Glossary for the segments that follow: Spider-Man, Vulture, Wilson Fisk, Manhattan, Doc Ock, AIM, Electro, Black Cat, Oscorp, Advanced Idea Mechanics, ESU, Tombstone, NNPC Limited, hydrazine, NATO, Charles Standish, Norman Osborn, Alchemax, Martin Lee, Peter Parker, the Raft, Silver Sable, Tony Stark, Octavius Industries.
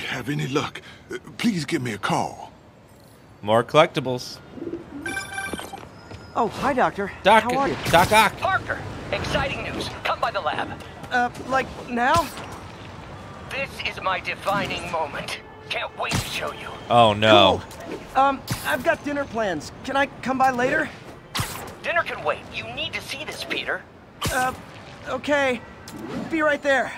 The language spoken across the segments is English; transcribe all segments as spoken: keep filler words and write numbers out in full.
you have any luck, please give me a call. More collectibles. Oh, hi, Doctor. Doc, how are you? Doc Ock. Parker, exciting news. Come by the lab. Uh, like now? This is my defining moment. Can't wait to show you. Oh, no. Cool. Um, I've got dinner plans. Can I come by later? Dinner can wait. You need to see this, Peter. Uh, okay. Be right there.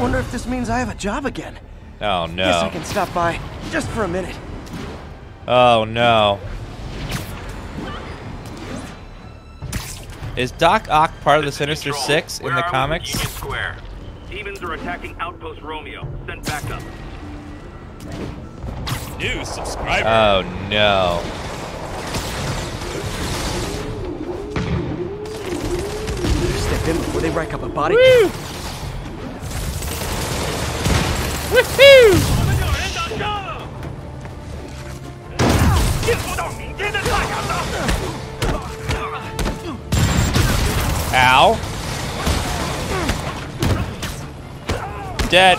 Wonder if this means I have a job again. Oh, no. Guess I can stop by just for a minute. Oh, no. Is Doc Ock part of the Sinister Six in the comics? Union Square. Demons are attacking Outpost Romeo. Send backup. New subscriber. Oh, no. Step in before they rack up a body. Woo! Woohoo! Ow. Dead. Dead.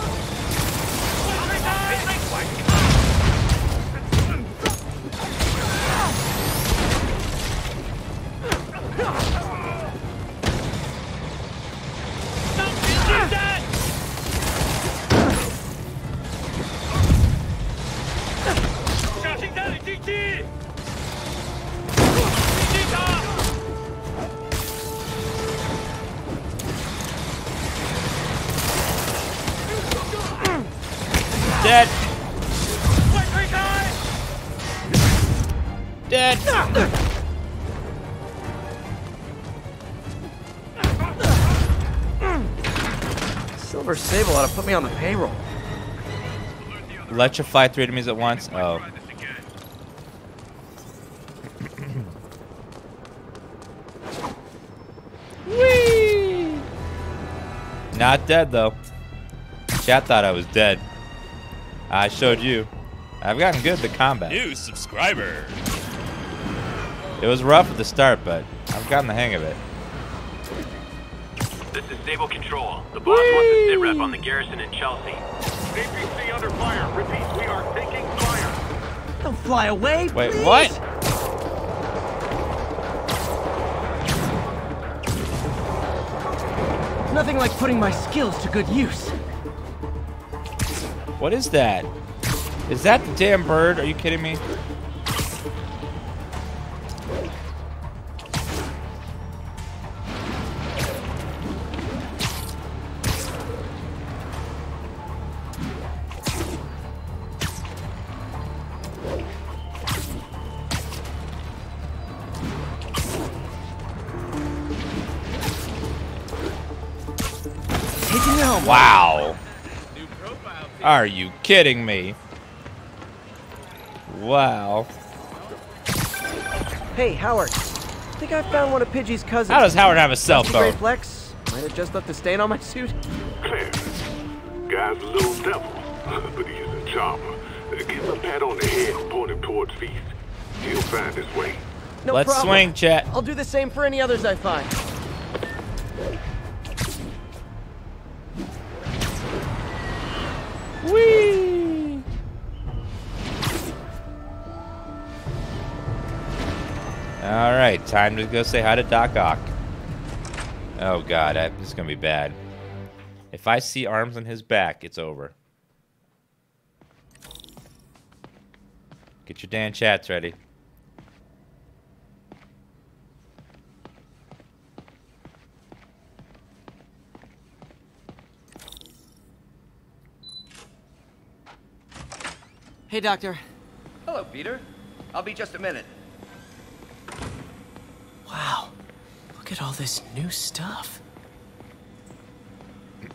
Dead. Silver Sable ought to put me on the payroll. Electrify three enemies at once. Oh. Whee! Not dead though. Chat thought I was dead. I showed you. I've gotten good at the combat. New subscriber. It was rough at the start, but I've gotten the hang of it. This is Sable Control. The boss Whee! wants a sit rep on the garrison in Chelsea. A P C under fire. Repeat, we are taking fire. Don't fly away, Wait, please. what? Nothing like putting my skills to good use. What is that? Is that the damn bird? Are you kidding me? Wow. Are you kidding me? Wow. Hey, Howard. I think I found one of Pidgey's cousins. How does Howard have a cell phone? Flex. Might have just left the stain on my suit. Guy's a little devil, but he's a chopper. Give him a pat on the head and point him towards feast. He'll find his way. No Let's problem. swing, chat. I'll do the same for any others I find. Whee! All right, time to go say hi to Doc Ock. Oh God, I, this is gonna be bad. If I see arms on his back, it's over. Get your damn chats ready. Hey, Doctor. Hello, Peter. I'll be just a minute. Wow. Look at all this new stuff. If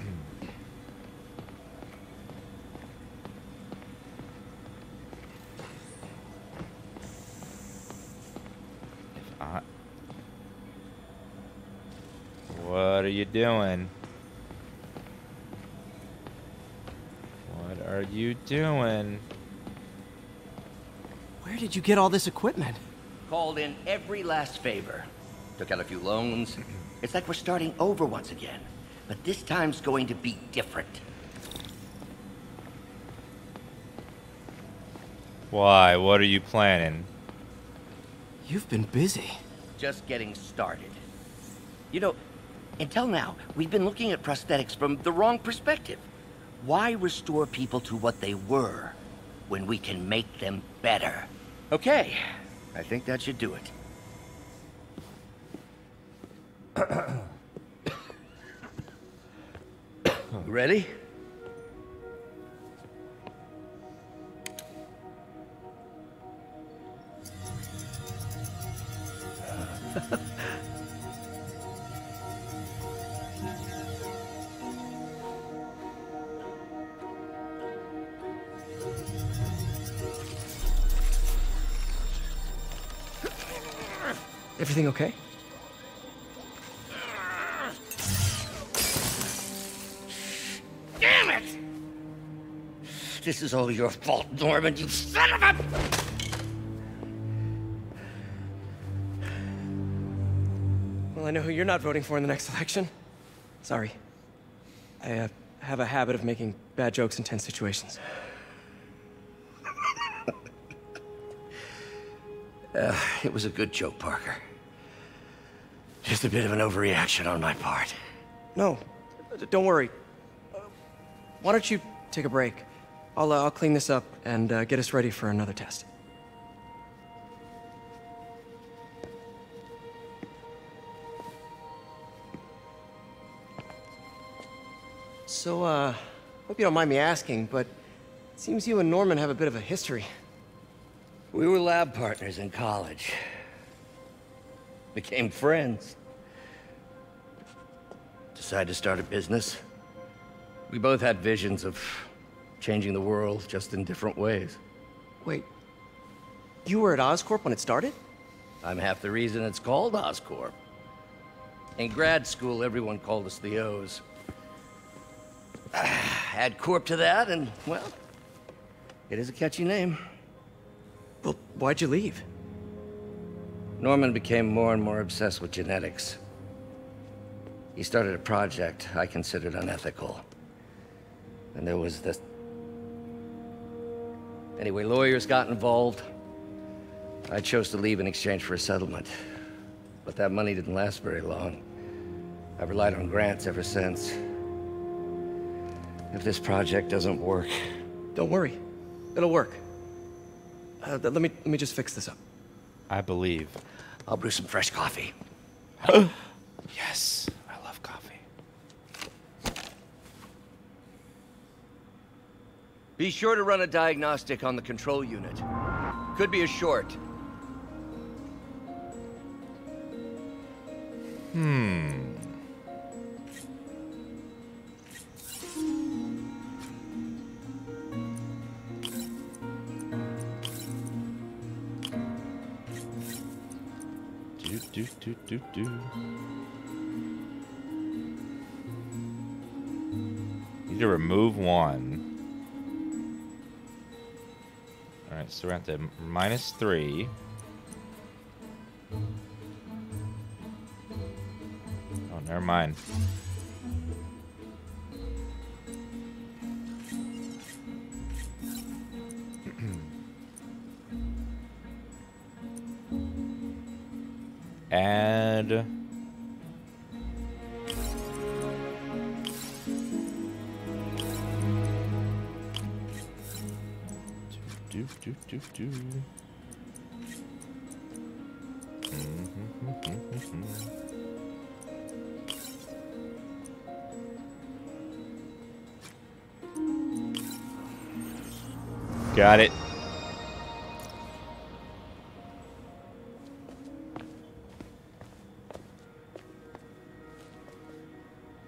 I... What are you doing? What are you doing? Where did you get all this equipment? Called in every last favor. Took out a few loans. It's like we're starting over once again. But this time's going to be different. Why? What are you planning? You've been busy. Just getting started. You know, until now, we've been looking at prosthetics from the wrong perspective. Why restore people to what they were when we can make them better? Okay, I think that should do it. Ready? Everything okay? Damn it! This is all your fault, Norman, you son of a... Well, I know who you're not voting for in the next election. Sorry. I uh, have a habit of making bad jokes in tense situations. uh, it was a good joke, Parker. Just a bit of an overreaction on my part. No, don't worry. Uh, why don't you take a break? I'll, uh, I'll clean this up and uh, get us ready for another test. So, uh, hope you don't mind me asking, but it seems you and Norman have a bit of a history. We were lab partners in college. Became friends. Decided to start a business. We both had visions of changing the world, just in different ways. Wait, you were at Oscorp when it started? I'm half the reason it's called Oscorp. In grad school, everyone called us the O's. Add Corp to that, and, well, it is a catchy name. Well, why'd you leave? Norman became more and more obsessed with genetics. He started a project I considered unethical. And there was this... Anyway, lawyers got involved. I chose to leave in exchange for a settlement. But that money didn't last very long. I've relied on grants ever since. If this project doesn't work... Don't worry. It'll work. Uh, let me, let me just fix this up. I believe. I'll brew some fresh coffee. Yes. I love coffee. Be sure to run a diagnostic on the control unit. Could be a short. Hmm... Do, do, do, do. Need to remove one. Alright, so we're at the minus three. Oh, never mind. Add do do do do. Got it.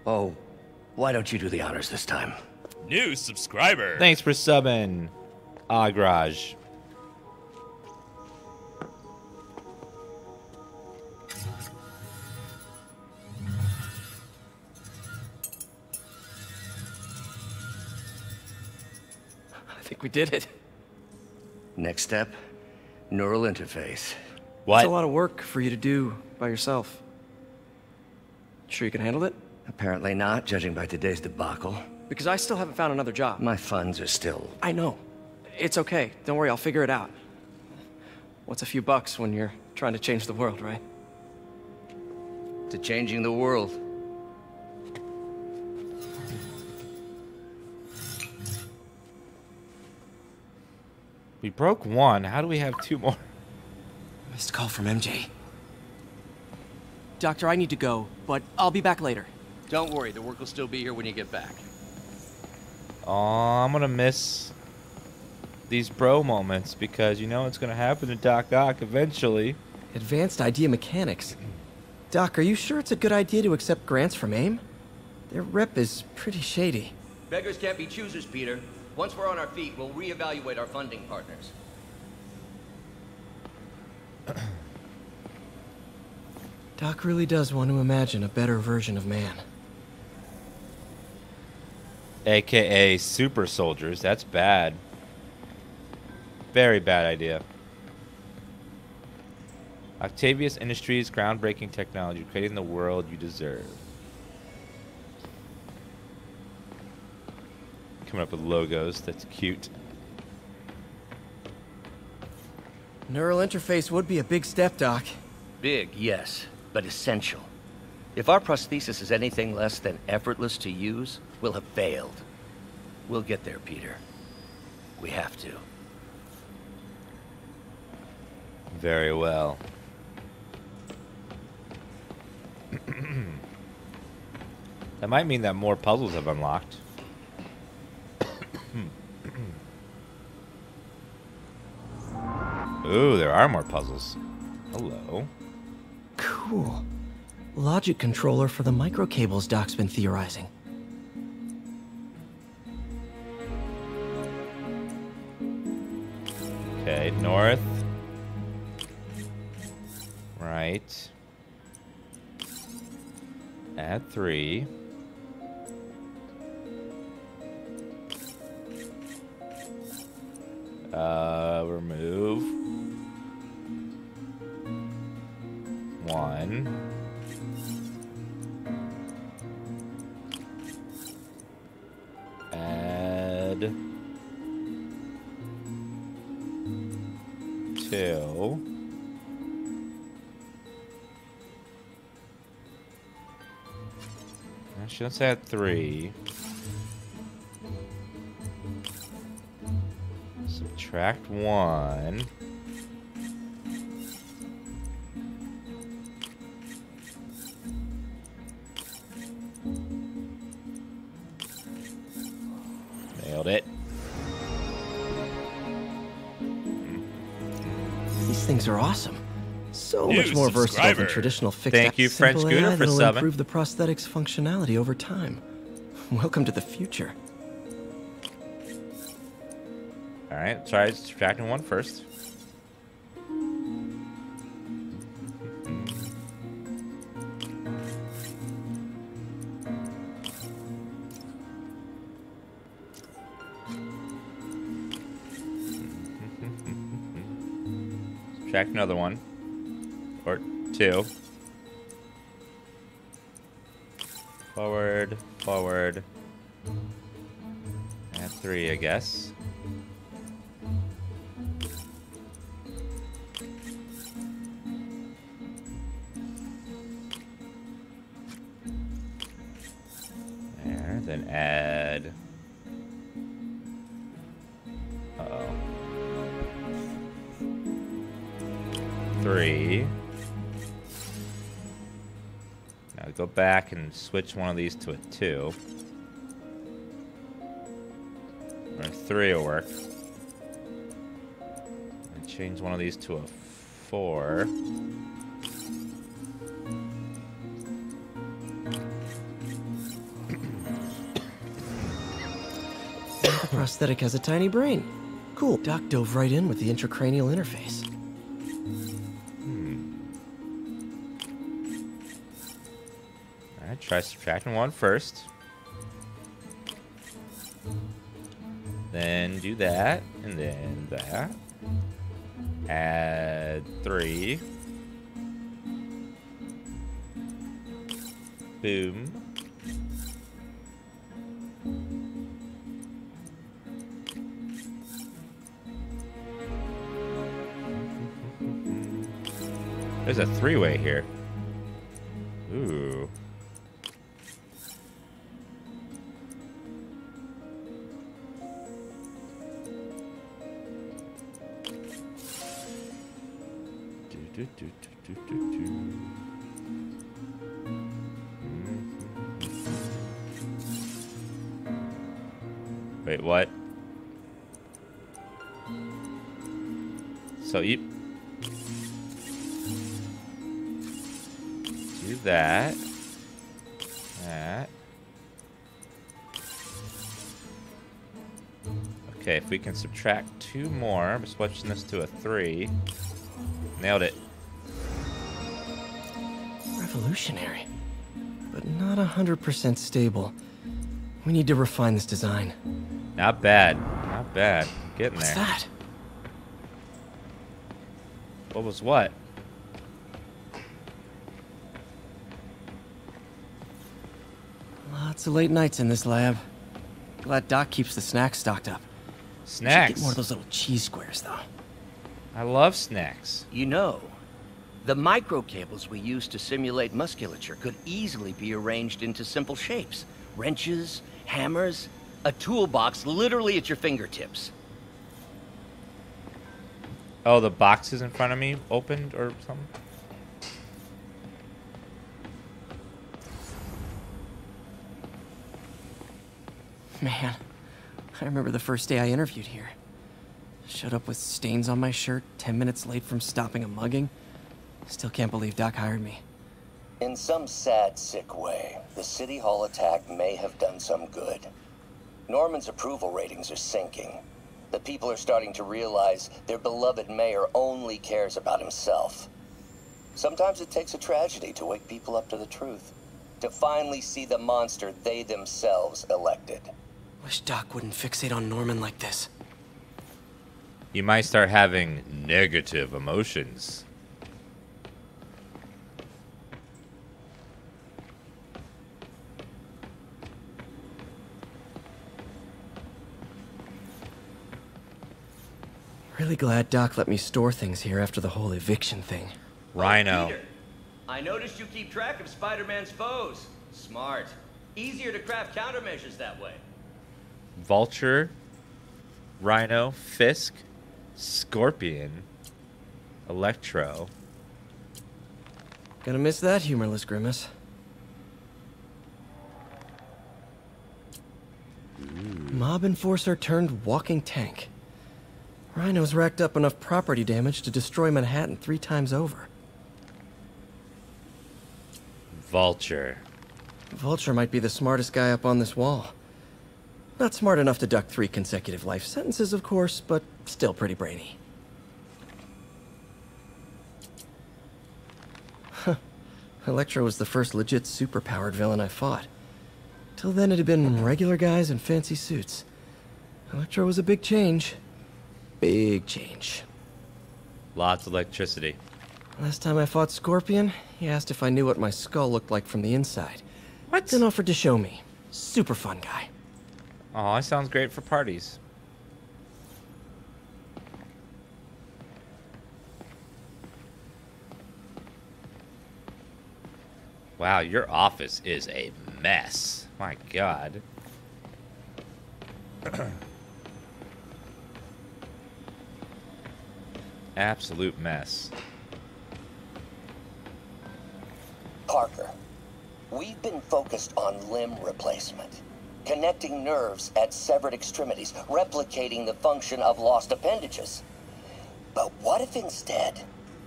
Oh, why don't you do the honors this time? New subscriber. Thanks for subbing, Agraj. I think we did it. Next step, neural interface. What? That's a lot of work for you to do by yourself. Sure you can handle it? Apparently not, judging by today's debacle. Because I still haven't found another job. My funds are still... I know. It's okay. Don't worry, I'll figure it out. What's a few bucks when you're trying to change the world, right? To changing the world. We broke one. How do we have two more? Missed call from M J. Doctor, I need to go, but I'll be back later. Don't worry, the work will still be here when you get back. Oh, I'm gonna miss these bro moments because you know what's gonna happen to Doc Ock eventually. Advanced idea mechanics. Doc, are you sure it's a good idea to accept grants from AIM? Their rep is pretty shady. Beggars can't be choosers, Peter. Once we're on our feet, we'll reevaluate our funding partners. Doc really does want to imagine a better version of man. A K A super soldiers. That's bad. Very bad idea. Octavius Industries, groundbreaking technology, creating the world you deserve. Coming up with logos. That's cute. Neural interface would be a big step, Doc. Big, yes, but essential. If our prosthesis is anything less than effortless to use, we'll have failed. We'll get there, Peter. We have to. Very well. That might mean that more puzzles have unlocked. Ooh, there are more puzzles. Hello. Cool. Logic controller for the microcables Doc's been theorizing. Okay, north. Right. Add three. Uh, remove. One. Add. Two. Actually, let's add three. Subtract one. Nailed it. These things are awesome. So New much more versatile than traditional fixed. Thank you, French Gooner, for subbing. Improve the prosthetics functionality over time. Welcome to the future. All right, try subtracting one first. Subtract another one. Or two. Forward, forward. And three, I guess. There, then add. Uh-oh. Three. Go back and switch one of these to a two. Or a three will work. And change one of these to a four. Prosthetic has a tiny brain. Cool. Doc dove right in with the intracranial interface. Try subtracting one first. Then do that, and then that. Add three. Boom. There's a three-way here. Ooh. Do, do, do, do, do, do. Mm-hmm. Wait, what? So you do that. That. Okay, if we can subtract two more, I'm switching this to a three. Nailed it. Revolutionary, but not one hundred percent stable. We need to refine this design. Not bad. Not bad. Getting there. What's that? What was what? Lots of late nights in this lab. Glad Doc keeps the snacks stocked up. Snacks? Should get more of those little cheese squares, though. I love snacks. You know, the microcables we use to simulate musculature could easily be arranged into simple shapes. Wrenches, hammers, a toolbox literally at your fingertips. Oh, the boxes in front of me opened or something? Man, I remember the first day I interviewed here. Showed up with stains on my shirt, ten minutes late from stopping a mugging. Still can't believe Doc hired me. In some sad, sick way, the City Hall attack may have done some good. Norman's approval ratings are sinking. The people are starting to realize their beloved mayor only cares about himself. Sometimes it takes a tragedy to wake people up to the truth, to finally see the monster they themselves elected. Wish Doc wouldn't fixate on Norman like this. You might start having negative emotions. Really glad Doc let me store things here after the whole eviction thing. Rhino. Peter, I noticed you keep track of Spider-Man's foes. Smart. Easier to craft countermeasures that way. Vulture, Rhino, Fisk, Scorpion, Electro. Gonna miss that humorless grimace. Ooh. Mob enforcer turned walking tank. Rhino's racked up enough property damage to destroy Manhattan three times over. Vulture. Vulture might be the smartest guy up on this wall. Not smart enough to duck three consecutive life sentences, of course, but still pretty brainy. Huh. Electro was the first legit superpowered villain I fought. Till then it had been regular guys in fancy suits. Electro was a big change. Big change. Lots of electricity. Last time I fought Scorpion, he asked if I knew what my skull looked like from the inside. What? Then offered to show me. Super fun guy. Aw, that sounds great for parties. Wow, your office is a mess. My God. Absolute mess. Parker, we've been focused on limb replacement. Connecting nerves at severed extremities, replicating the function of lost appendages. But what if instead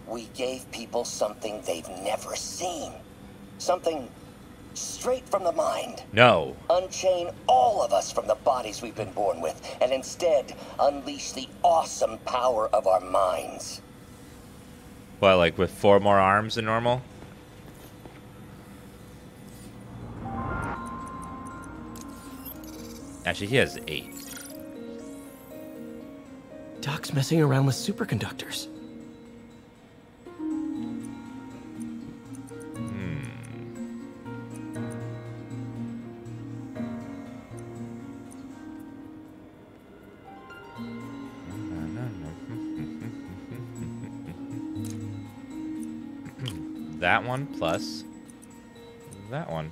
we gave people something they've never seen? Something straight from the mind. No. Unchain all of us from the bodies we've been born with, and instead unleash the awesome power of our minds. What, like with four more arms than normal? Actually, he has eight. Doc's messing around with superconductors. that one plus that one.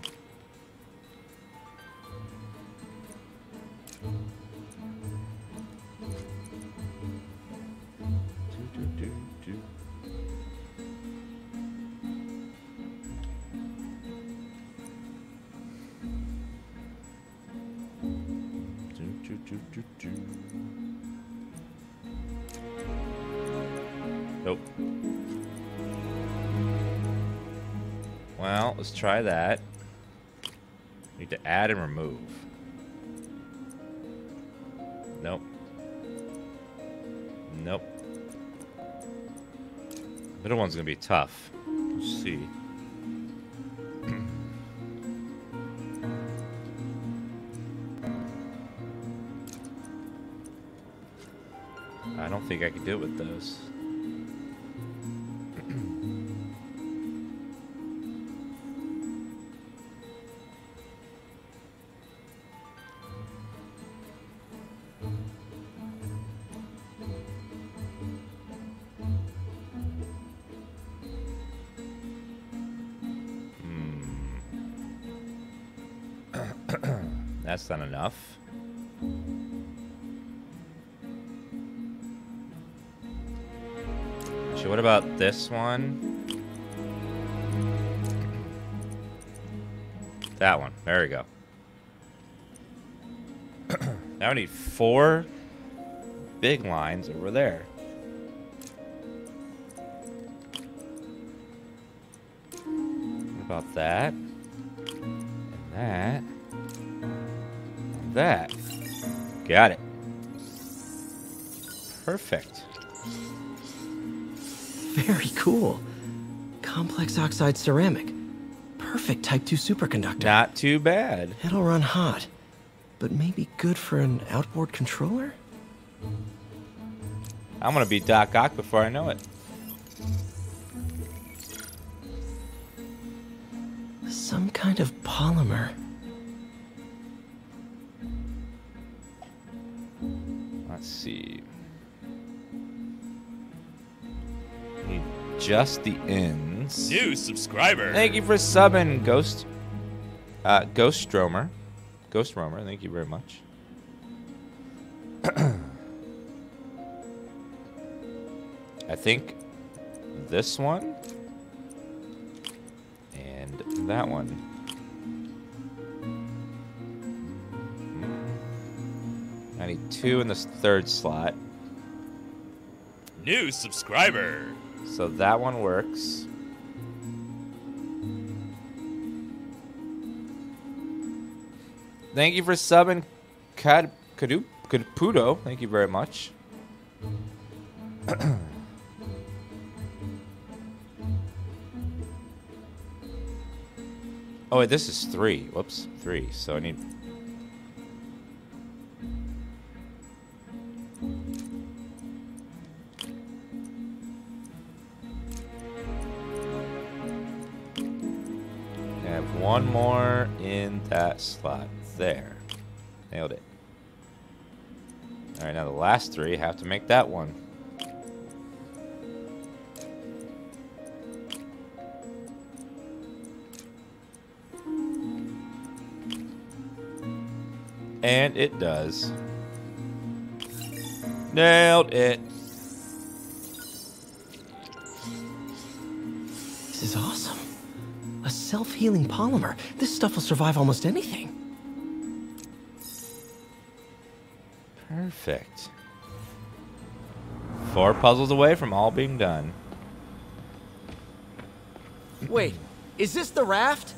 Nope. Well, let's try that. Need to add and remove. Nope. Nope. The middle one's gonna be tough. Let's see. I don't think I can deal with those. That's not enough. So what about this one? That one. There we go. Now we need four big lines over there. What about that? And that. That. Got it. Perfect. Very cool. Complex oxide ceramic. Perfect type two superconductor. Not too bad. It'll run hot, but maybe good for an outboard controller? I'm gonna be Doc Ock before I know it. Some kind of polymer. Let's see. Need just the ends. New subscriber. Thank you for subbing, Ghost. Uh, Ghost Stromer. Ghost Romer, thank you very much. I think this one and that one. I need two in this third slot. New subscriber. So that one works. Thank you for subbing, Kad Kadu Kadupudo. Thank you very much. Oh wait, this is three. Whoops, three. So I need. One more in that slot there. Nailed it. All right, now the last three have to make that one. And it does. Nailed it. This is awesome. A self-healing polymer. This stuff will survive almost anything. Perfect. Four puzzles away from all being done. Wait, is this the Raft?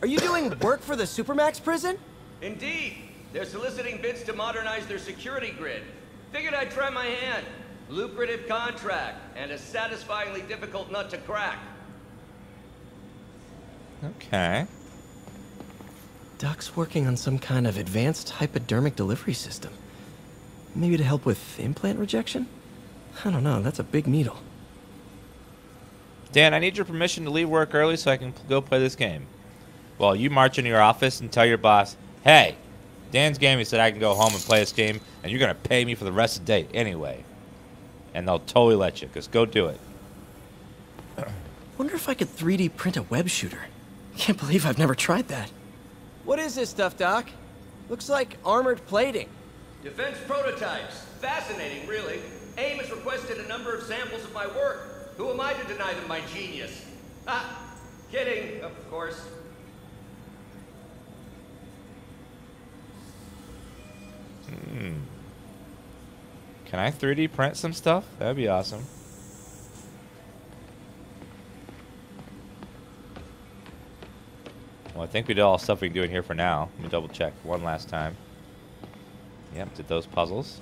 Are you doing work for the Supermax prison? Indeed. They're soliciting bids to modernize their security grid. Figured I'd try my hand. Lucrative contract and a satisfyingly difficult nut to crack. Okay. Doc's working on some kind of advanced hypodermic delivery system. Maybe to help with implant rejection? I don't know, that's a big needle. Dan, I need your permission to leave work early so I can go play this game. Well, you march into your office and tell your boss, hey, Dan's game, he said I can go home and play this game, and you're going to pay me for the rest of the day anyway. And they'll totally let you, because go do it. Wonder if I could three D print a web shooter. Can't believe I've never tried that. What is this stuff, Doc? Looks like armored plating. Defense prototypes. Fascinating, really. AIM has requested a number of samples of my work. Who am I to deny them my genius? Ah, kidding, of course. Hmm. Can I three D print some stuff? That'd be awesome. Well, I think we did all the stuff we can do in here for now. Let me double check one last time. Yep, did those puzzles.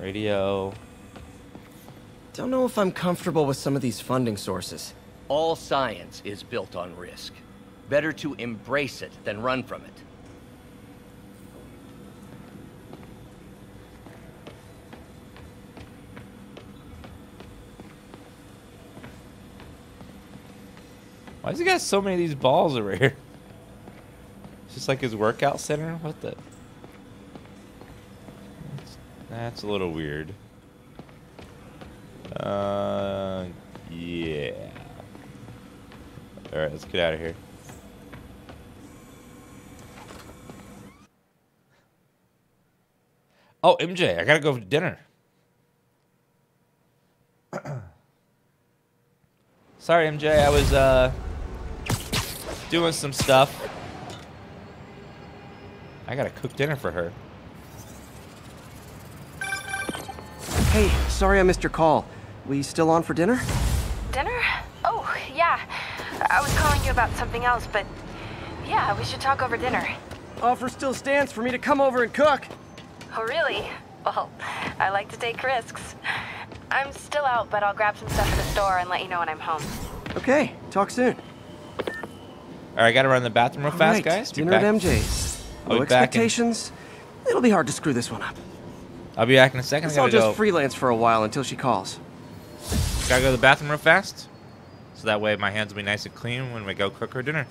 Radio. Don't know if I'm comfortable with some of these funding sources. All science is built on risk. Better to embrace it than run from it. Why's he got so many of these balls over here? It's just like his workout center? What the? That's, that's a little weird. Uh, yeah. Alright, let's get out of here. Oh, M J, I gotta go for dinner. Sorry, M J, I was, uh... doing some stuff. I gotta cook dinner for her. Hey, sorry I missed your call. We still on for dinner? Dinner? Oh, yeah. I was calling you about something else, but... yeah, we should talk over dinner. Offer still stands for me to come over and cook. Oh, really? Well, I like to take risks. I'm still out, but I'll grab some stuff at the store and let you know when I'm home. Okay, talk soon. All right, gotta run to the bathroom real fast, guys. Dinner at M J's. No expectations. It'll be hard to screw this one up. I'll be back in a second. I'll just freelance for a while until she calls. Gotta go to the bathroom real fast, so that way my hands will be nice and clean when we go cook her dinner.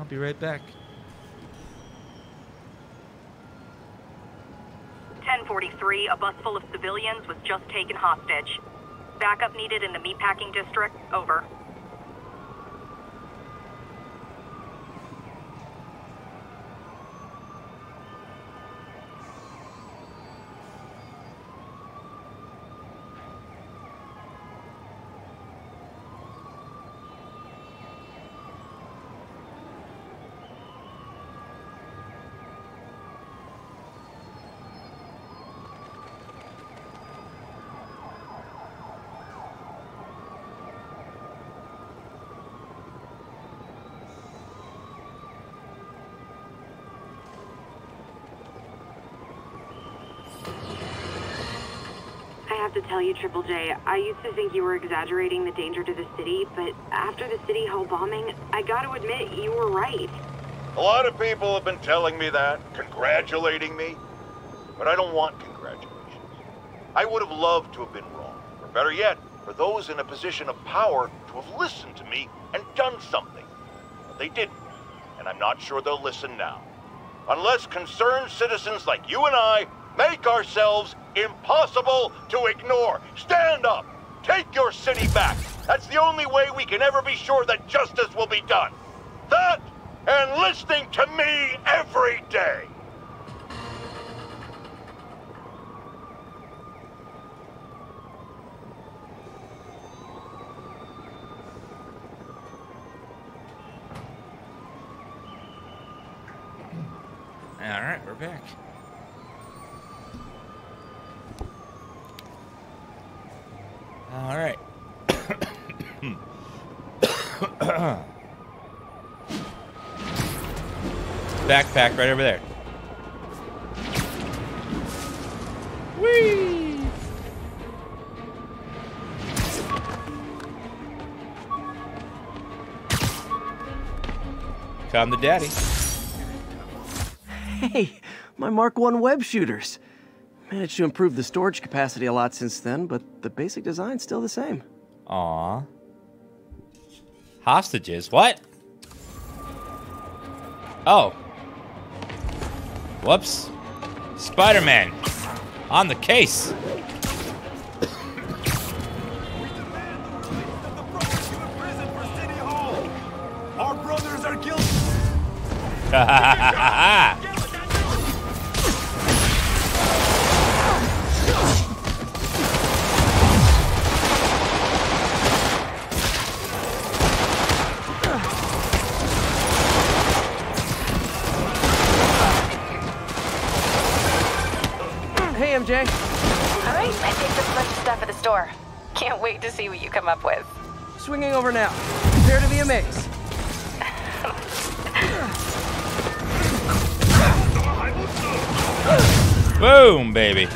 I'll be right back. ten forty-three, a bus full of civilians was just taken hostage. Backup needed in the meatpacking district. Over. To tell you, Triple J, I used to think you were exaggerating the danger to the city, but after the City Hall bombing, I gotta admit, you were right. A lot of people have been telling me that, congratulating me, but I don't want congratulations. I would have loved to have been wrong, or better yet, for those in a position of power to have listened to me and done something. But they didn't, and I'm not sure they'll listen now. Unless concerned citizens like you and I make ourselves impossible to ignore. Stand up! Take your city back! That's the only way we can ever be sure that justice will be done. That, and listening to me every day! Alright, we're back. All right. Backpack right over there. Whee! Come to daddy. Hey, my Mark one web shooters. Managed to improve the storage capacity a lot since then, but the basic design's still the same. Aw. Hostages? What? Oh. Whoops. Spider-Man. On the case. Hey, M J. All right, I picked up a bunch of stuff at the store. Can't wait to see what you come up with. Swinging over now. Prepare to be amazed. Boom, baby.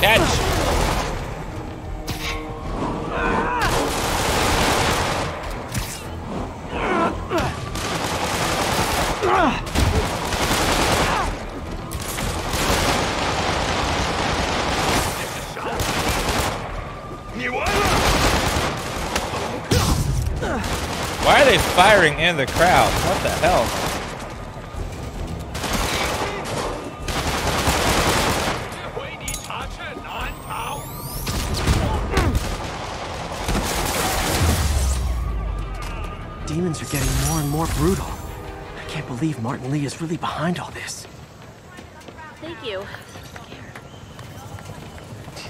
Catch. Why are they firing in the crowd? What the hell? Demons are getting more and more brutal. I can't believe Martin Lee is really behind all this. Thank you.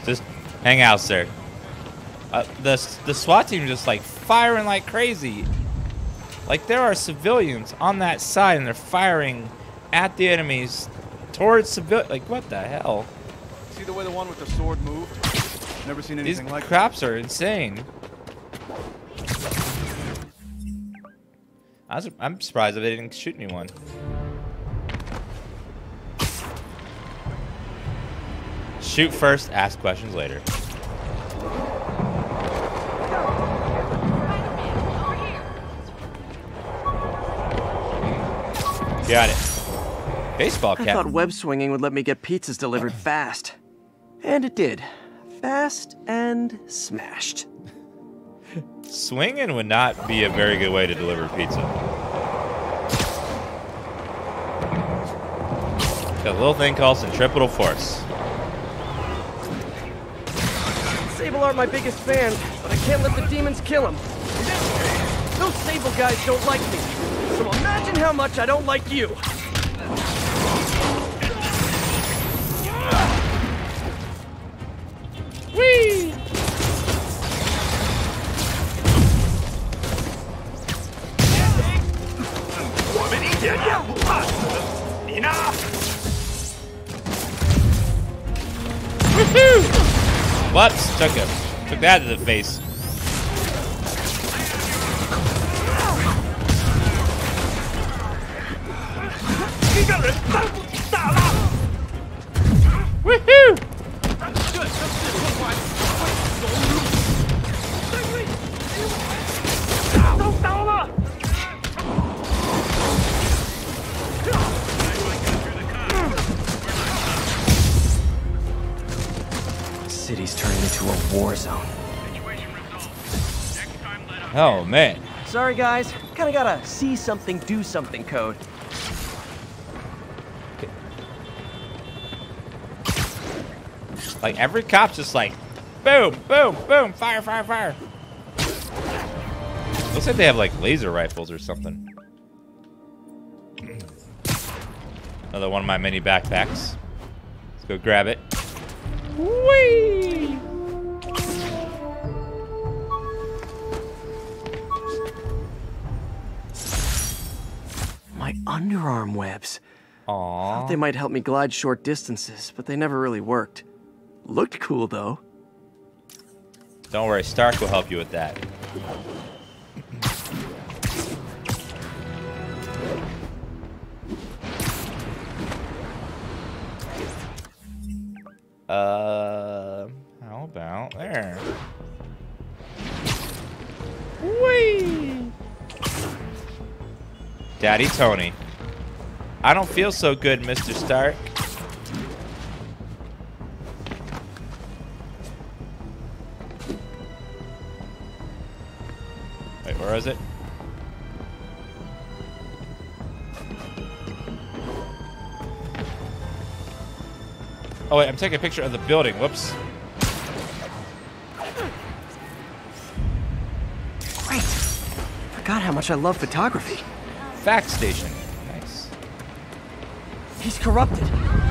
Just hang out, sir. Uh, the, the SWAT team is just like firing like crazy. Like, there are civilians on that side, and they're firing at the enemies towards civilians. Like, what the hell? See the way the one with the sword moved? Never seen anything These like that. These cops are insane. I was, I'm surprised that they didn't shoot anyone. Shoot first, ask questions later. Got it. Baseball cap. I thought web swinging would let me get pizzas delivered fast. And it did. Fast and smashed. Swinging would not be a very good way to deliver pizza. Got a little thing called centripetal force. Sable aren't my biggest fans, but I can't let the demons kill them. Those Sable guys don't like me. So imagine how much I don't like you. Whee! Whoops, took him. Took that to the face. Woohoo! That's good. That's good. The city's turning into a war zone. Oh man. Sorry guys, kinda gotta see something, do something code. Like, every cop's just like, boom, boom, boom, fire, fire, fire. Looks like they have, like, laser rifles or something. Another one of my mini backpacks. Let's go grab it. Whee! My underarm webs. Aww. I thought they might help me glide short distances, but they never really worked. Looked cool, though. Don't worry, Stark will help you with that. Uh, how about there? Whee! Daddy Tony. I don't feel so good, Mister Stark. Where is it? Oh wait, I'm taking a picture of the building. Whoops. Great. forgot how much I love photography. Fact station. Nice. He's corrupted.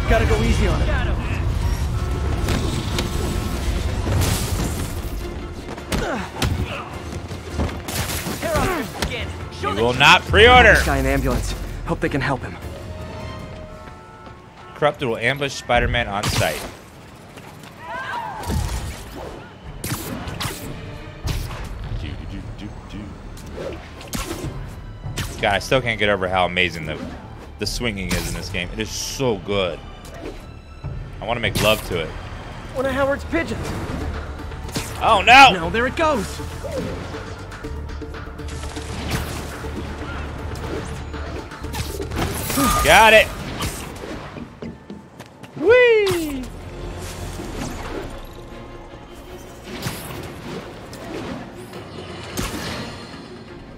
Gotta go easy on him. You will not pre-order. This guy in the ambulance. Hope they can help him. Corrupted will ambush Spider-Man on site. God, I still can't get over how amazing the the swinging is in this game. It is so good. I want to make love to it. One of Howard's pigeons. Oh no! No, there it goes. Got it. Whee!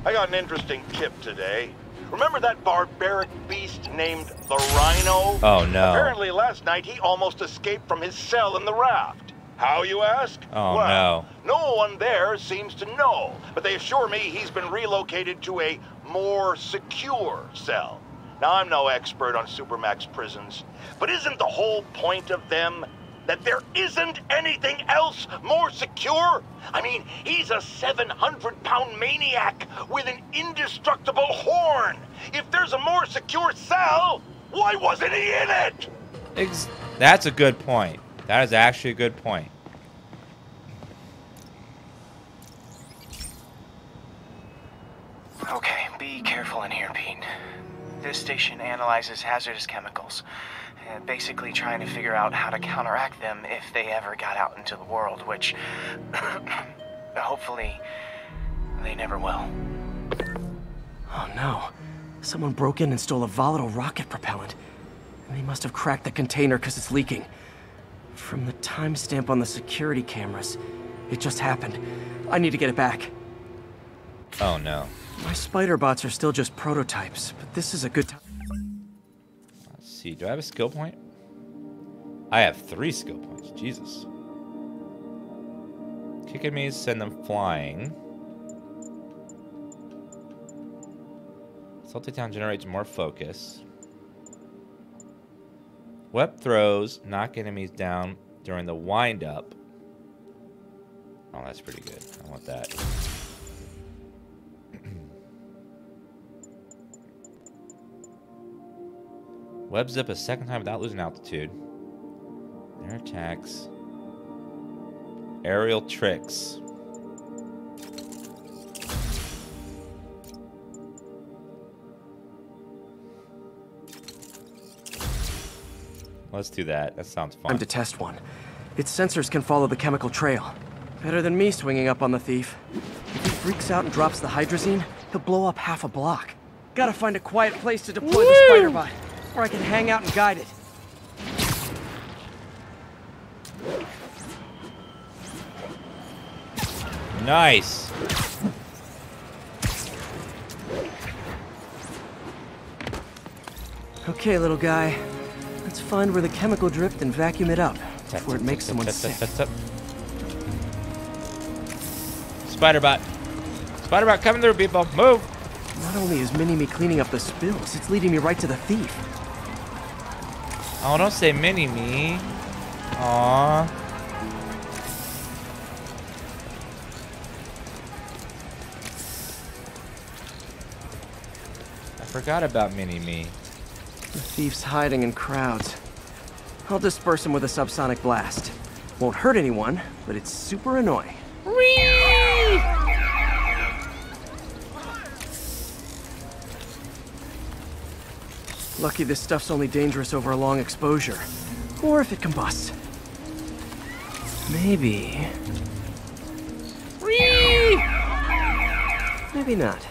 I got an interesting tip today. Remember that barbaric beast named the Rhino? Oh no. Apparently last night he almost escaped from his cell in the Raft. How, you ask? Oh well, no. No one there seems to know, but they assure me he's been relocated to a more secure cell. Now, I'm no expert on Supermax prisons, but isn't the whole point of them that there isn't anything else more secure? I mean, he's a seven hundred pound maniac with an indestructible horn. If there's a more secure cell, why wasn't he in it? Ex- That's a good point. That is actually a good point. Okay, be careful in here, Pete. This station analyzes hazardous chemicals, basically trying to figure out how to counteract them if they ever got out into the world, which hopefully they never will. Oh no, someone broke in and stole a volatile rocket propellant. They must have cracked the container because it's leaking. From the timestamp on the security cameras, it just happened. I need to get it back. Oh no. My spider bots are still just prototypes, but this is a good time. Let's see, do I have a skill point? I have three skill points, Jesus. Kick enemies, send them flying. Salty Town generates more focus. Web throws, knock enemies down during the wind up. Oh, that's pretty good, I want that. Web zip a second time without losing altitude. Air attacks. Aerial tricks. Let's do that. That sounds fun. Time to test one. Its sensors can follow the chemical trail. Better than me swinging up on the thief. If he freaks out and drops the hydrazine, he'll blow up half a block. Gotta find a quiet place to deploy Woo! the spider bot. Or I can hang out and guide it. Nice. Okay, little guy. Let's find where the chemical dripped and vacuum it up before it makes someone sick. Spiderbot. Spiderbot coming through, people. Move. Not only is Mini-Me cleaning up the spills, it's leading me right to the thief. Oh, don't say Mini-Me. Aww. I forgot about Mini-Me. The thief's hiding in crowds. I'll disperse him with a subsonic blast. Won't hurt anyone, but it's super annoying. Whee! Lucky this stuff's only dangerous over a long exposure. Or if it combusts. Maybe. Whee! Maybe not.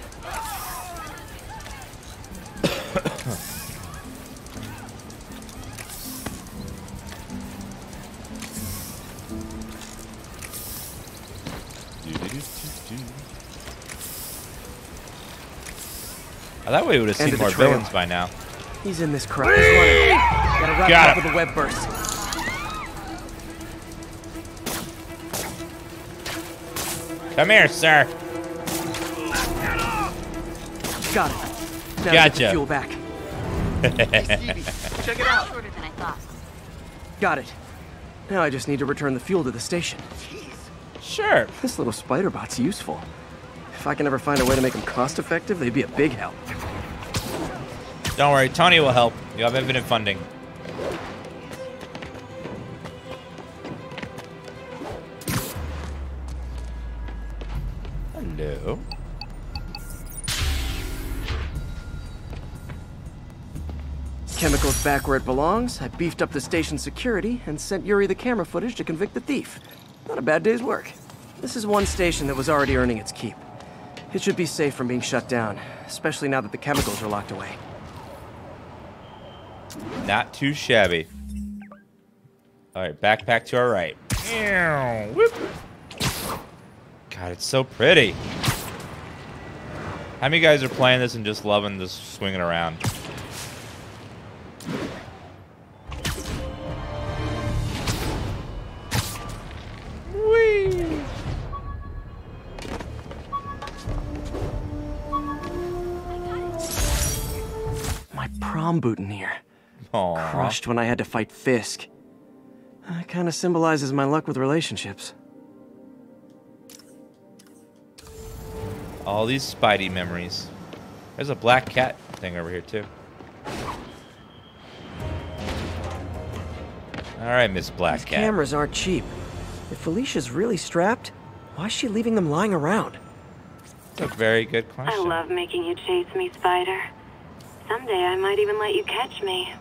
I thought we would have seen more villains by now. He's in this crowd. Gotta wrap Got him up with a web burst. Come here, sir. Got it. Now gotcha. The fuel back. Check it out. Shorter than I thought. Got it. Now I just need to return the fuel to the station. Jeez. Sure. This little spider bot's useful. If I can ever find a way to make them cost effective, they'd be a big help. Don't worry, Tony will help. You have infinite funding. Hello. Chemicals back where it belongs, I beefed up the station's security, and sent Yuri the camera footage to convict the thief. Not a bad day's work. This is one station that was already earning its keep. It should be safe from being shut down, especially now that the chemicals are locked away. Not too shabby. Alright, backpack to our right. God, it's so pretty. How many of you guys are playing this and just loving this swinging around? Boot in here. Aww. Crushed when I had to fight Fisk. That kind of symbolizes my luck with relationships. All these Spidey memories. There's a black cat thing over here too. Alright, Miss Black Cat. These cameras aren't cheap. If Felicia's really strapped, why is she leaving them lying around? That's a very good question. I love making you chase me, Spider. Someday I might even let you catch me.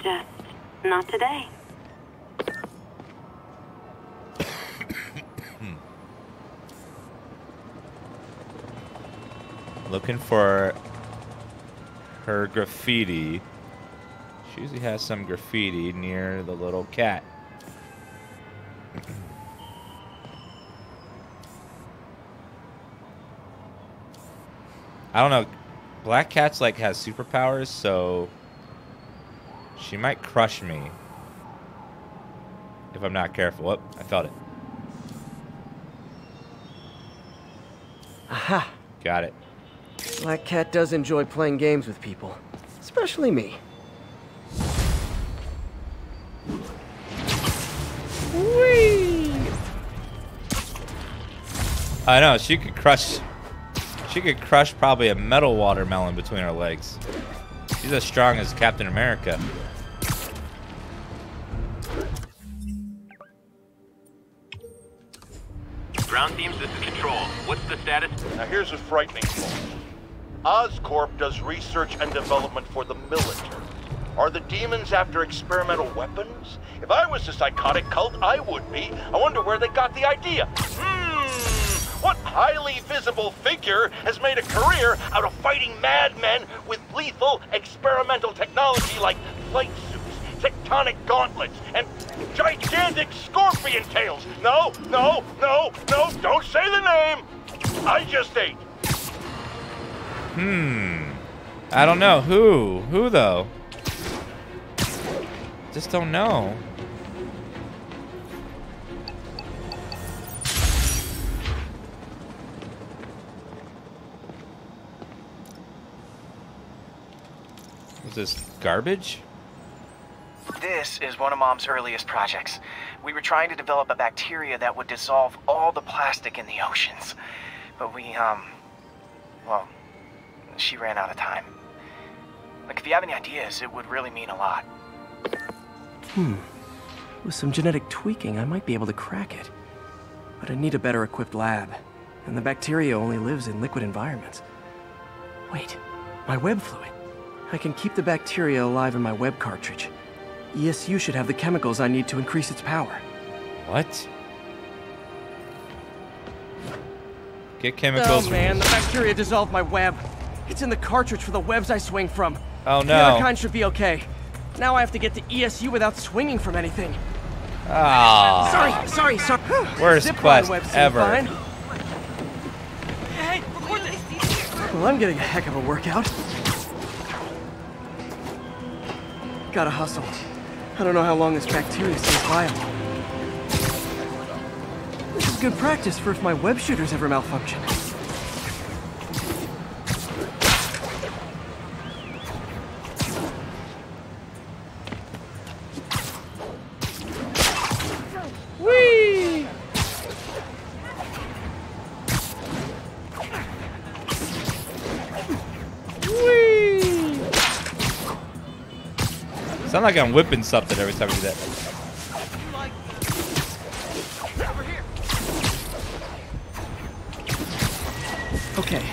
Just not today. Looking for her graffiti. She usually has some graffiti near the little cat. I don't know. Black Cat's like has superpowers, so she might crush me if I'm not careful. Oh, I felt it. Aha! Got it. Black Cat does enjoy playing games with people, especially me. Whee! I know she could crush. She could crush probably a metal watermelon between her legs. She's as strong as Captain America. Ground teams, this is Control. What's the status? Now here's a frightening point. Oscorp does research and development for the military. Are the demons after experimental weapons? If I was a psychotic cult, I would be. I wonder where they got the idea. Hmm. What highly visible figure has made a career out of fighting madmen with lethal experimental technology like flight suits, tectonic gauntlets, and gigantic scorpion tails? No, no, no, no, don't say the name! I just ate. Hmm. I don't know. Who? Who, though? Just don't know. This garbage? This is one of Mom's earliest projects. We were trying to develop a bacteria that would dissolve all the plastic in the oceans. But we, um, well, she ran out of time. Like, if you have any ideas, it would really mean a lot. Hmm. With some genetic tweaking, I might be able to crack it. But I need a better equipped lab. And the bacteria only lives in liquid environments. Wait, my web fluid. I can keep the bacteria alive in my web cartridge. E S U should have the chemicals I need to increase its power. What? Get chemicals. Oh man, the bacteria dissolved my web. It's in the cartridge for the webs I swing from. Oh no. The other kind should be okay. Now I have to get to E S U without swinging from anything. Ah. Oh. Sorry, sorry, sorry. Worst quest ever. Fine. Well, I'm getting a heck of a workout. Gotta hustle. I don't know how long this bacteria stays viable. This is good practice for if my web shooters ever malfunction. It's not like I'm whipping something every time I do that. Okay.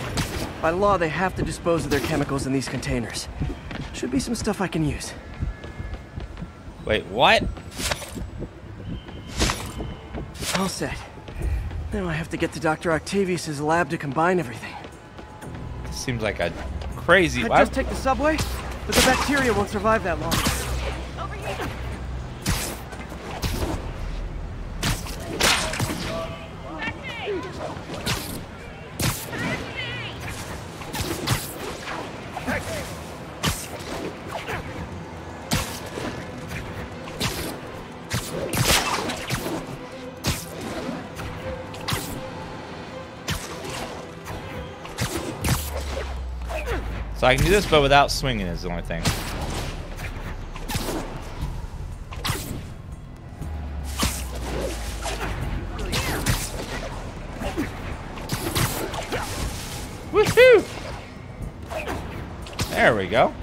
By law, they have to dispose of their chemicals in these containers. Should be some stuff I can use. Wait, what? All set. Now I have to get to Doctor Octavius's lab to combine everything. This seems like a crazy... I'd just take the subway, but the bacteria won't survive that long. Over here. So I can do this, but without swinging is the only thing. Woohoo! There we go.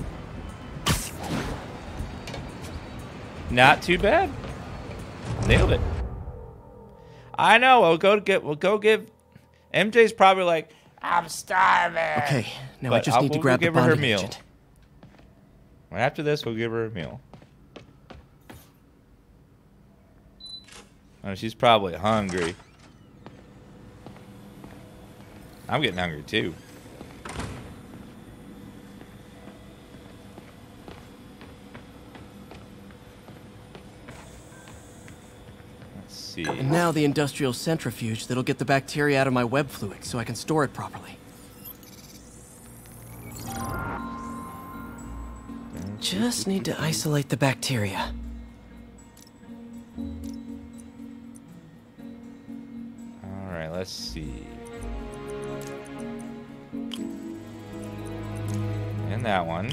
Not too bad. Nailed it. I know. We'll go get. We'll go give. M J's probably like, I'm starving. Okay. Now but I just I'll, need to we'll grab we'll the give her, her meal. Right after this, we'll give her a meal. Oh, she's probably hungry. I'm getting hungry too. Let's see. And now the industrial centrifuge that'll get the bacteria out of my web fluid so I can store it properly. Just need to isolate the bacteria. All right, let's see. And that one.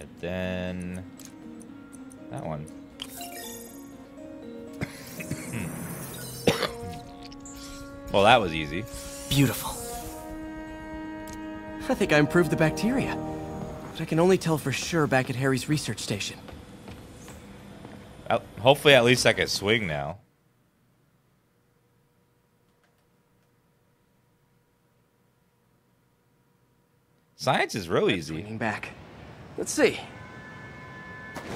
And then that one. Well, that was easy. Beautiful. I think I improved the bacteria, but I can only tell for sure back at Harry's research station. I'll, hopefully at least I can swing now. Science is real easy. Back. Let's see.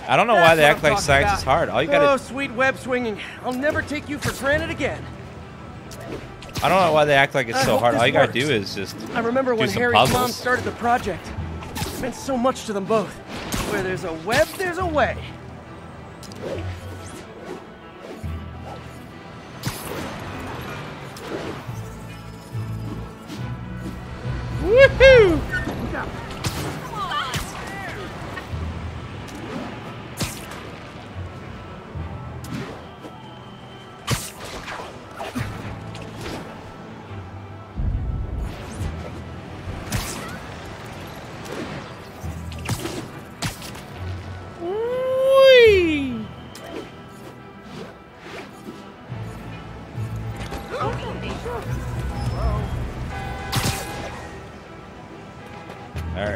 I don't know That's why they act like science about. is hard. All you gotta... Oh, sweet web swinging. I'll never take you for granted again. I don't know why they act like it's so hard. All you gotta do is just do some puzzles. I remember when Harry and Tom started the project. It meant so much to them both. Where there's a web, there's a way. Woohoo!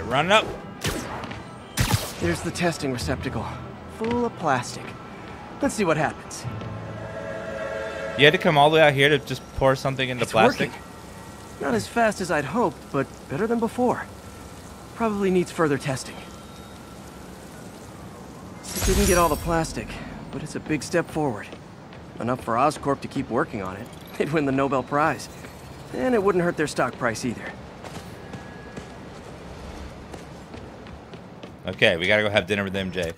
Run up. There's the testing receptacle, full of plastic. Let's see what happens. You had to come all the way out here to just pour something into it's plastic? Working. Not as fast as I'd hoped, but better than before. Probably needs further testing. It didn't get all the plastic, but it's a big step forward. Enough for Oscorp to keep working on it. They'd win the Nobel Prize. And it wouldn't hurt their stock price either. Okay, we gotta go have dinner with M J.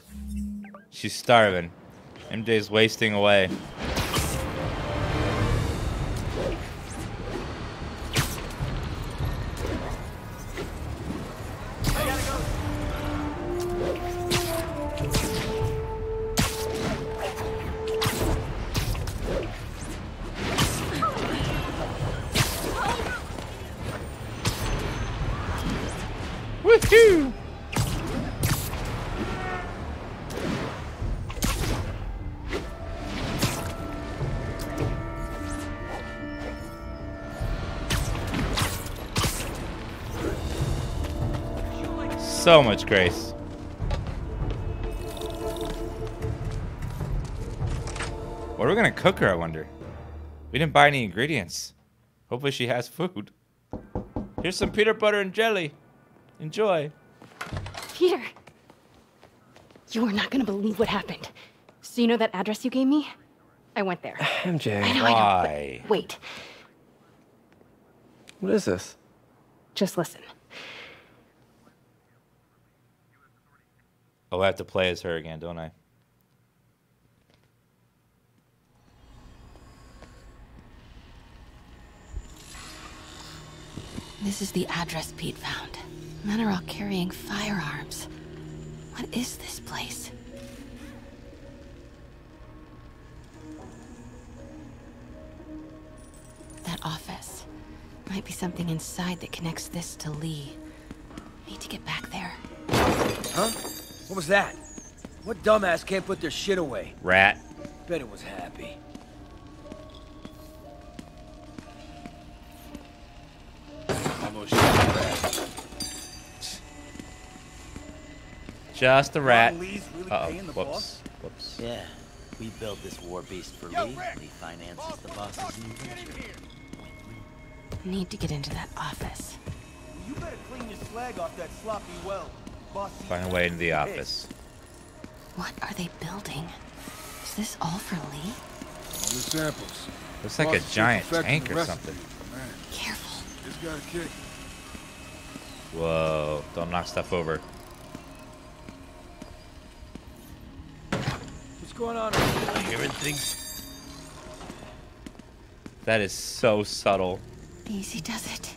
She's starving. M J's wasting away. so much grace. What are we gonna cook her, I wonder? We didn't buy any ingredients. Hopefully she has food. Here's some peanut butter and jelly. Enjoy. Peter, you are not gonna believe what happened. So you know that address you gave me? I went there. M J, I know, why? I know, wait. What is this? Just listen. Oh, I have to play as her again, don't I? This is the address Pete found. Men are all carrying firearms. What is this place? That office. Might be something inside that connects this to Lee. Need to get back there. Huh? What was that? What dumbass can't put their shit away? Rat. Bet it was Happy. Almost shot the rat. Just the rat. Really uh oh, whoops. Boss? Whoops. Yeah. We build this war beast for Yo, Lee. Rick. Lee finances the boss's new venture. Need to get into that office. You better clean your slag off that sloppy well. Bossy. Find a way into the office. What are they building? Is this all for Lee? The samples. Looks like Boss a giant tank or something. Man. Careful. It's got a kick. Whoa! Don't knock stuff over. What's going on? I'm hearing things. That is so subtle. Easy does it.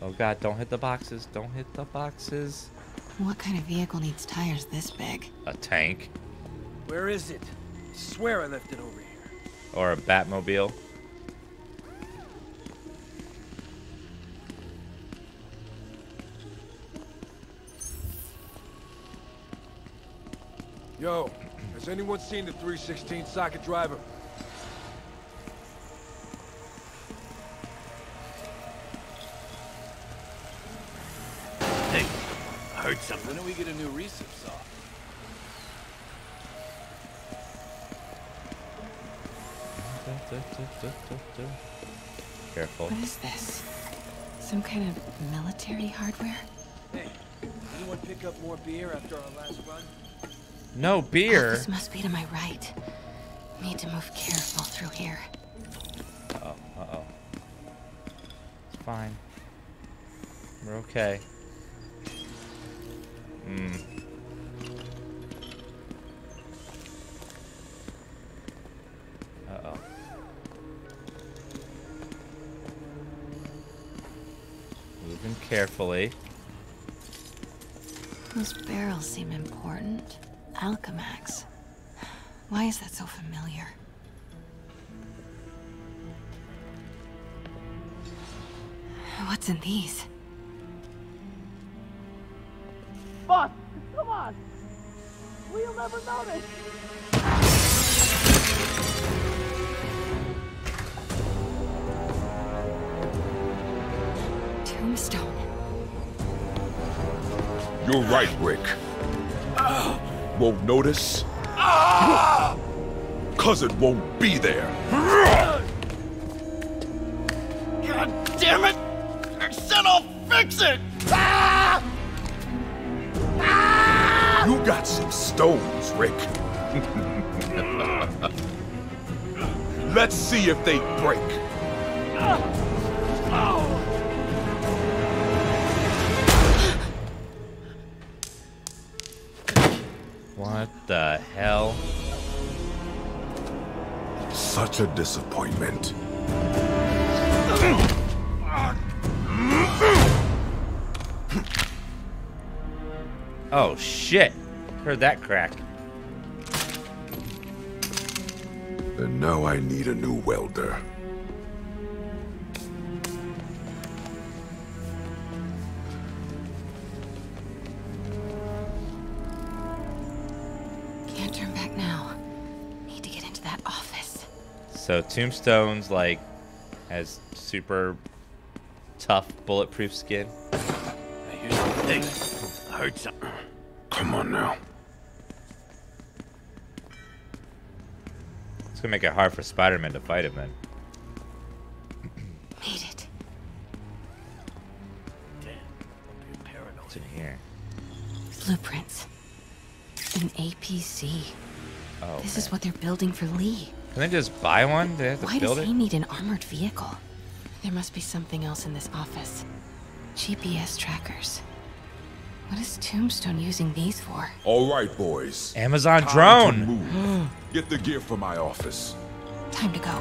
Oh god, don't hit the boxes. Don't hit the boxes. What kind of vehicle needs tires this big? A tank. Where is it? I swear I left it over here. Or a Batmobile. Yo, has anyone seen the three sixteen socket driver? Heard something. When do we get a new recip saw? Careful. What is this? Some kind of military hardware? Hey, anyone pick up more beer after our last run? No beer. Oh, this must be to my right. Need to move careful through here. Uh oh. Uh oh. It's fine. We're okay. Mm. Uh-oh. Moving carefully. Those barrels seem important. Alchemax. Why is that so familiar? What's in these? Boss, come on! We'll never know this! Tombstone. You're right, Rick. Uh, won't notice? Uh, Cause it won't be there. Uh, God damn it! I said I'll fix it! Ah! You got some stones, Rick. Let's see if they break. What the hell? Such a disappointment. Oh shit! Heard that crack. And now I need a new welder. Can't turn back now. Need to get into that office. So Tombstone's like has super tough bulletproof skin. I hear something. heard something. Come on now. It's gonna make it hard for Spider-Man to fight him, man. Made it. Damn, I'm paranoid. What's in here? Blueprints. An A P C. Oh. This man. is what they're building for Lee. Can they just buy one? They have to Why build does it? he need an armored vehicle? There must be something else in this office. G P S trackers. What is Tombstone using these for? All right, boys. Amazon Time drone. Get the gear for my office. Time to go.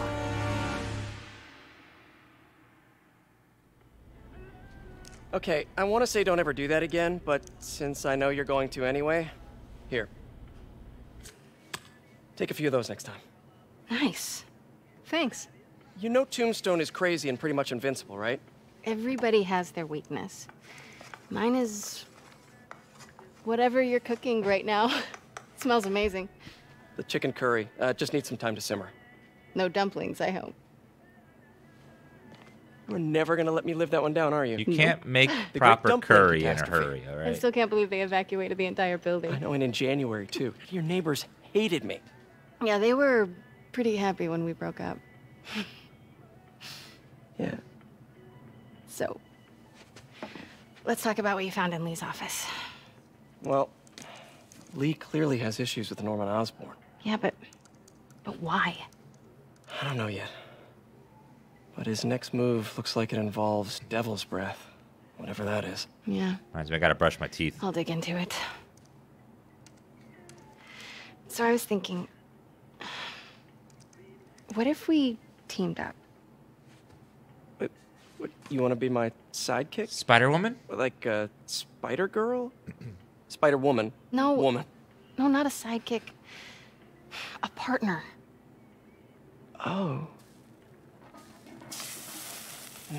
Okay, I want to say don't ever do that again, but since I know you're going to anyway, here. Take a few of those next time. Nice. Thanks. You know Tombstone is crazy and pretty much invincible, right? Everybody has their weakness. Mine is... whatever you're cooking right now. It smells amazing. The chicken curry. Uh, just needs some time to simmer. No dumplings, I hope. You're never gonna let me live that one down, are you? You can't make proper curry in a hurry, all right? I still can't believe they evacuated the entire building. I know, and in January, too. Your neighbors hated me. Yeah, they were pretty happy when we broke up. Yeah. So, let's talk about what you found in Lee's office. Well, Lee clearly has issues with Norman Osborn. Yeah, but... but why? I don't know yet. But his next move looks like it involves Devil's Breath. Whatever that is. Yeah. Reminds me, I gotta brush my teeth. I'll dig into it. So I was thinking... what if we teamed up? What, you want to be my sidekick? Spider-Woman? Like, uh, Spider-Girl? Spider-Woman. No. Woman. No, not a sidekick. A partner. Oh.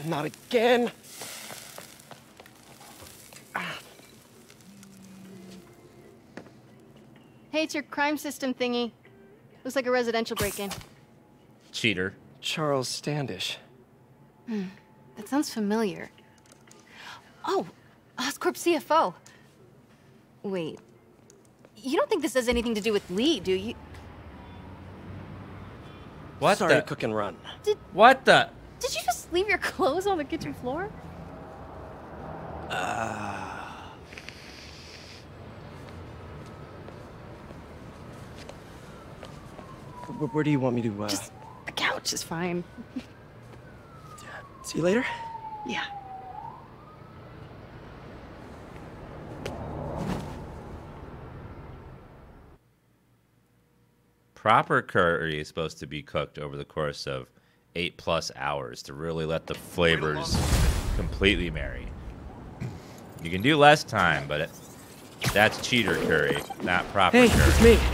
Not again. Ah. Hey, it's your crime system thingy. Looks like a residential break-in. Cheater. Charles Standish. Hmm. That sounds familiar. Oh, Oscorp C F O. Wait, you don't think this has anything to do with Lee, do you? What Sorry, the? cook and run. Did, what the? Did you just leave your clothes on the kitchen floor? Uh... Where, where do you want me to? Uh... Just the couch is fine. See you later? Yeah. Proper curry is supposed to be cooked over the course of eight plus hours to really let the flavors completely marry. You can do less time, but it, that's cheater curry, not proper hey, curry. Hey, it's me.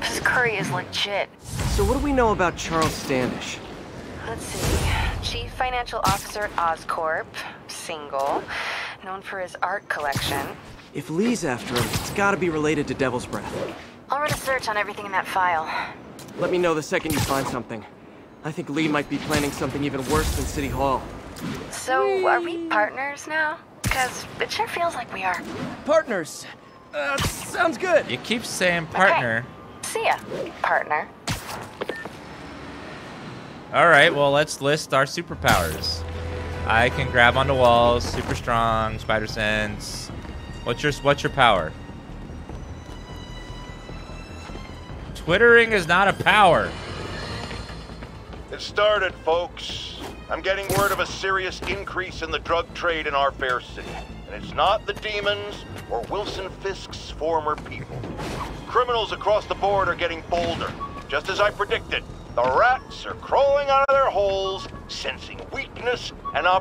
This curry is legit. So what do we know about Charles Standish? Let's see. Chief Financial Officer at Oscorp, single, known for his art collection. If Lee's after him, it's gotta be related to Devil's Breath. I'll run a search on everything in that file. Let me know the second you find something. I think Lee might be planning something even worse than City Hall. So, are we partners now? Because it sure feels like we are. Partners! Uh, sounds good! You keep saying partner. Okay. See ya, partner. All right, well, let's list our superpowers. I can grab onto walls, super strong, spider sense. What's your what's your power? Twittering is not a power. It started, folks. I'm getting word of a serious increase in the drug trade in our fair city. And it's not the demons or Wilson Fisk's former people. Criminals across the board are getting bolder, just as I predicted. The rats are crawling out of their holes, sensing weakness and opportunity.